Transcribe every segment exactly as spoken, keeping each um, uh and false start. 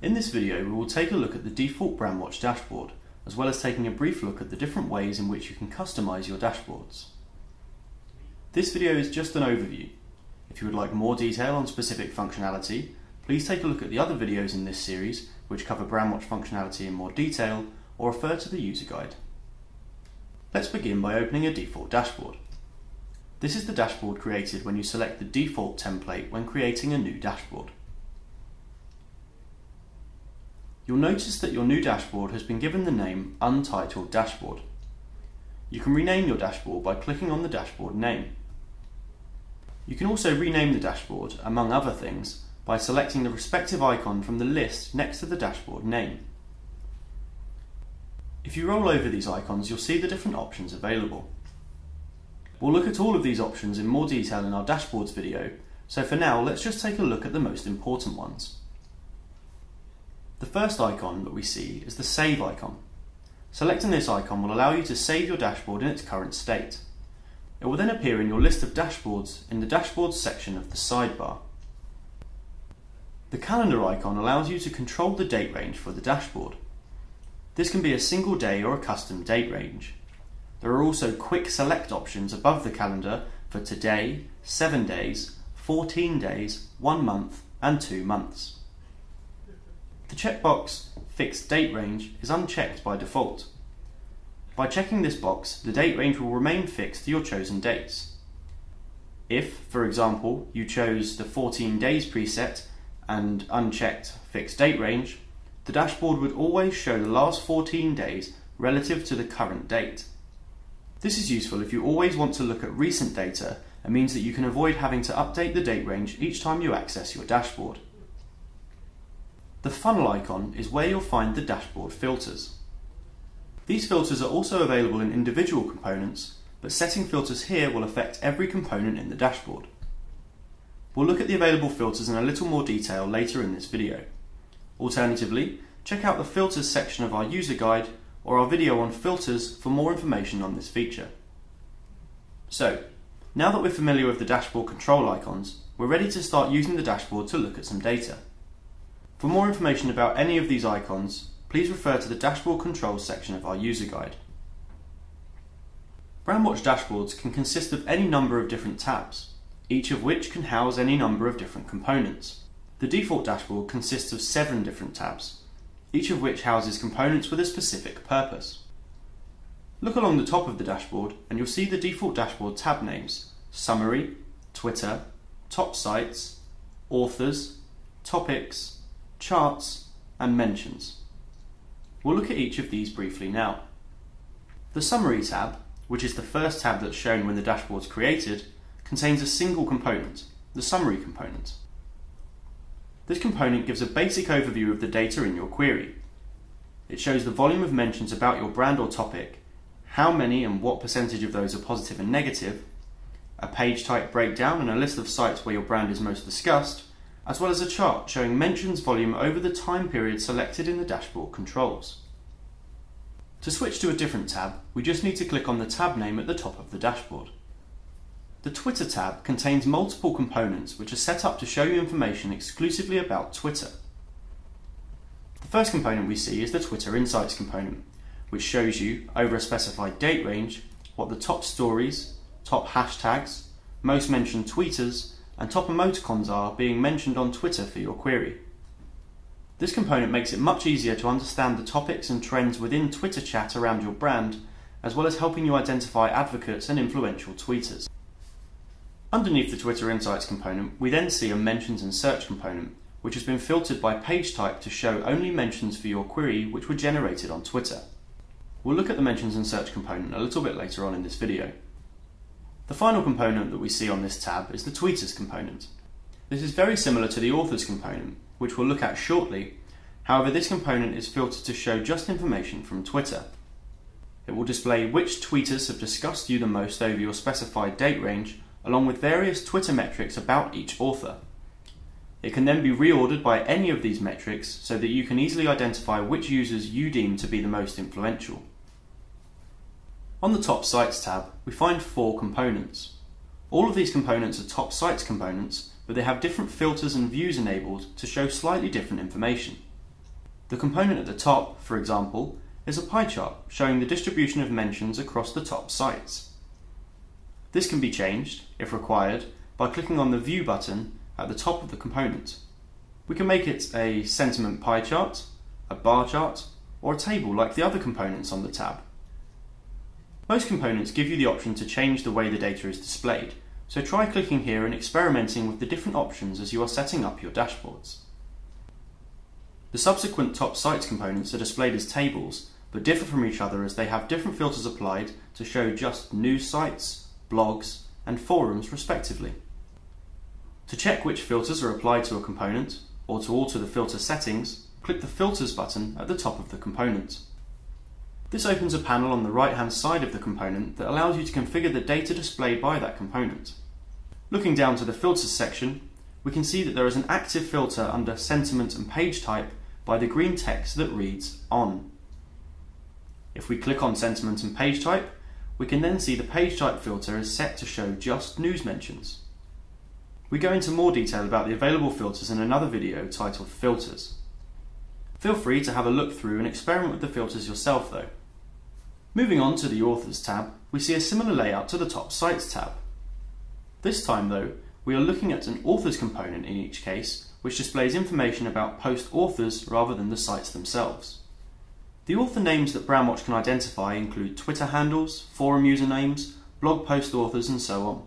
In this video, we will take a look at the default Brandwatch dashboard, as well as taking a brief look at the different ways in which you can customize your dashboards. This video is just an overview. If you would like more detail on specific functionality, please take a look at the other videos in this series, which cover Brandwatch functionality in more detail, or refer to the user guide. Let's begin by opening a default dashboard. This is the dashboard created when you select the default template when creating a new dashboard. You'll notice that your new dashboard has been given the name Untitled Dashboard. You can rename your dashboard by clicking on the dashboard name. You can also rename the dashboard, among other things, by selecting the respective icon from the list next to the dashboard name. If you roll over these icons, you'll see the different options available. We'll look at all of these options in more detail in our dashboards video, so for now let's just take a look at the most important ones. The first icon that we see is the Save icon. Selecting this icon will allow you to save your dashboard in its current state. It will then appear in your list of dashboards in the Dashboards section of the sidebar. The Calendar icon allows you to control the date range for the dashboard. This can be a single day or a custom date range. There are also Quick Select options above the calendar for today, seven days, fourteen days, one month and two months. The checkbox Fixed Date Range is unchecked by default. By checking this box, the date range will remain fixed to your chosen dates. If, for example, you chose the fourteen days preset and unchecked Fixed Date Range, the dashboard would always show the last fourteen days relative to the current date. This is useful if you always want to look at recent data and means that you can avoid having to update the date range each time you access your dashboard. The funnel icon is where you'll find the dashboard filters. These filters are also available in individual components, but setting filters here will affect every component in the dashboard. We'll look at the available filters in a little more detail later in this video. Alternatively, check out the filters section of our user guide or our video on filters for more information on this feature. So, now that we're familiar with the dashboard control icons, we're ready to start using the dashboard to look at some data. For more information about any of these icons, please refer to the Dashboard Controls section of our user guide. Brandwatch dashboards can consist of any number of different tabs, each of which can house any number of different components. The default dashboard consists of seven different tabs, each of which houses components with a specific purpose. Look along the top of the dashboard and you'll see the default dashboard tab names: Summary, Twitter, Top Sites, Authors, Topics, Charts and Mentions. We'll look at each of these briefly now. The Summary tab, which is the first tab that's shown when the dashboard's created, contains a single component, the Summary component. This component gives a basic overview of the data in your query. It shows the volume of mentions about your brand or topic, how many and what percentage of those are positive and negative, a page type breakdown and a list of sites where your brand is most discussed, as well as a chart showing mentions volume over the time period selected in the dashboard controls. To switch to a different tab, we just need to click on the tab name at the top of the dashboard. The Twitter tab contains multiple components which are set up to show you information exclusively about Twitter. The first component we see is the Twitter Insights component, which shows you, over a specified date range, what the top stories, top hashtags, most mentioned tweeters, and top emoticons are being mentioned on Twitter for your query. This component makes it much easier to understand the topics and trends within Twitter chat around your brand, as well as helping you identify advocates and influential tweeters. Underneath the Twitter Insights component, we then see a Mentions and Search component, which has been filtered by page type to show only mentions for your query which were generated on Twitter. We'll look at the Mentions and Search component a little bit later on in this video. The final component that we see on this tab is the Tweeters component. This is very similar to the Authors component, which we'll look at shortly. However, this component is filtered to show just information from Twitter. It will display which tweeters have discussed you the most over your specified date range, along with various Twitter metrics about each author. It can then be reordered by any of these metrics so that you can easily identify which users you deem to be the most influential. On the Top Sites tab, we find four components. All of these components are Top Sites components, but they have different filters and views enabled to show slightly different information. The component at the top, for example, is a pie chart showing the distribution of mentions across the top sites. This can be changed, if required, by clicking on the View button at the top of the component. We can make it a sentiment pie chart, a bar chart, or a table like the other components on the tab. Most components give you the option to change the way the data is displayed, so try clicking here and experimenting with the different options as you are setting up your dashboards. The subsequent top sites components are displayed as tables, but differ from each other as they have different filters applied to show just news sites, blogs, and forums respectively. To check which filters are applied to a component, or to alter the filter settings, click the Filters button at the top of the component. This opens a panel on the right-hand side of the component that allows you to configure the data displayed by that component. Looking down to the Filters section, we can see that there is an active filter under Sentiment and Page Type by the green text that reads On. If we click on Sentiment and Page Type, we can then see the Page Type filter is set to show just news mentions. We go into more detail about the available filters in another video titled Filters. Feel free to have a look through and experiment with the filters yourself though. Moving on to the Authors tab, we see a similar layout to the Top Sites tab. This time though, we are looking at an Authors component in each case, which displays information about post authors rather than the sites themselves. The author names that Brandwatch can identify include Twitter handles, forum usernames, blog post authors, and so on.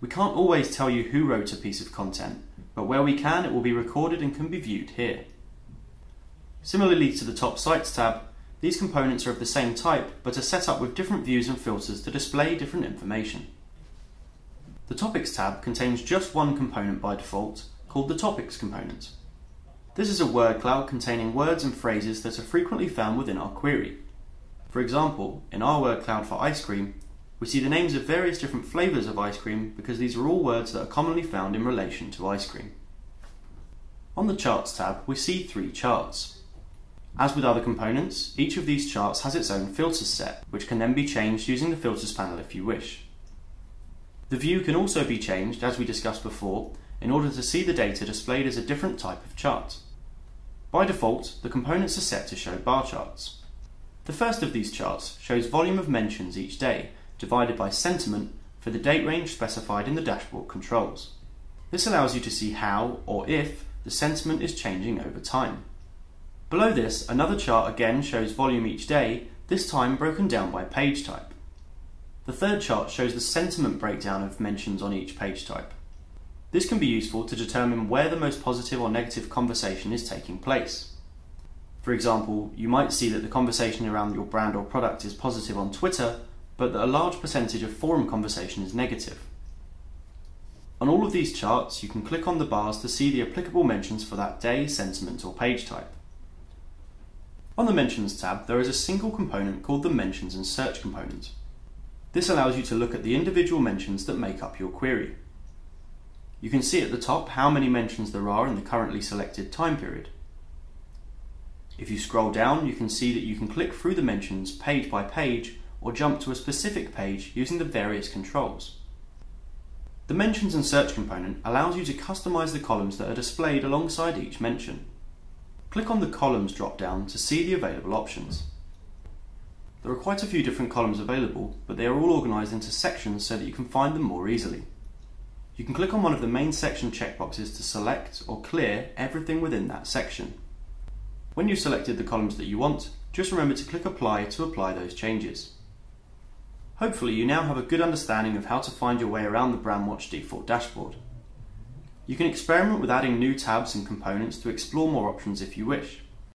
We can't always tell you who wrote a piece of content, but where we can, it will be recorded and can be viewed here. Similarly to the Top Sites tab, these components are of the same type, but are set up with different views and filters to display different information. The Topics tab contains just one component by default, called the Topics component. This is a word cloud containing words and phrases that are frequently found within our query. For example, in our word cloud for ice cream, we see the names of various different flavours of ice cream because these are all words that are commonly found in relation to ice cream. On the Charts tab, we see three charts. As with other components, each of these charts has its own filters set, which can then be changed using the Filters panel if you wish. The view can also be changed, as we discussed before, in order to see the data displayed as a different type of chart. By default, the components are set to show bar charts. The first of these charts shows volume of mentions each day, divided by sentiment for the date range specified in the dashboard controls. This allows you to see how, or if, the sentiment is changing over time. Below this, another chart again shows volume each day, this time broken down by page type. The third chart shows the sentiment breakdown of mentions on each page type. This can be useful to determine where the most positive or negative conversation is taking place. For example, you might see that the conversation around your brand or product is positive on Twitter, but that a large percentage of forum conversation is negative. On all of these charts, you can click on the bars to see the applicable mentions for that day, sentiment, or page type. On the Mentions tab, there is a single component called the Mentions and Search component. This allows you to look at the individual mentions that make up your query. You can see at the top how many mentions there are in the currently selected time period. If you scroll down, you can see that you can click through the mentions page by page or jump to a specific page using the various controls. The Mentions and Search component allows you to customize the columns that are displayed alongside each mention. Click on the Columns drop-down to see the available options. There are quite a few different columns available, but they are all organised into sections so that you can find them more easily. You can click on one of the main section checkboxes to select or clear everything within that section. When you've selected the columns that you want, just remember to click Apply to apply those changes. Hopefully you now have a good understanding of how to find your way around the Brandwatch default dashboard. You can experiment with adding new tabs and components to explore more options if you wish.